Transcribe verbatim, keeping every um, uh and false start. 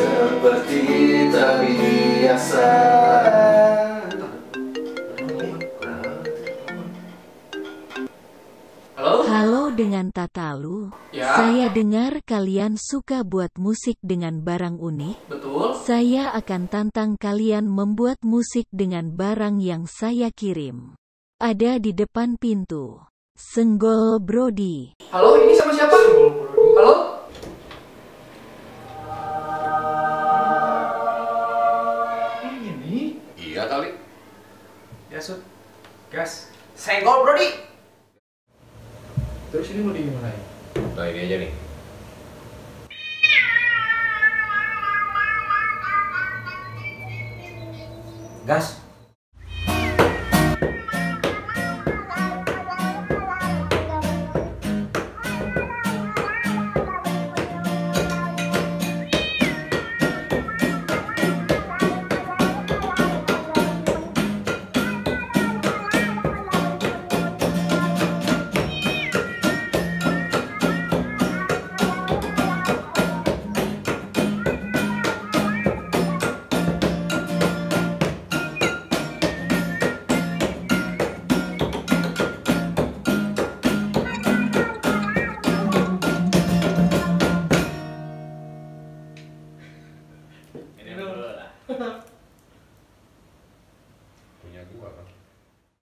seperti terbiasa. Halo? Halo dengan Tataloe. Ya? Saya dengar kalian suka buat musik dengan barang unik. Betul. Saya akan tantang kalian membuat musik dengan barang yang saya kirim. Ada di depan pintu. Senggol Brody. Halo, ini sama siapa? Halo? Gas, gas. Senggol Brody. Terus ini mau dimana ya? Nah ini aja nih. Gas.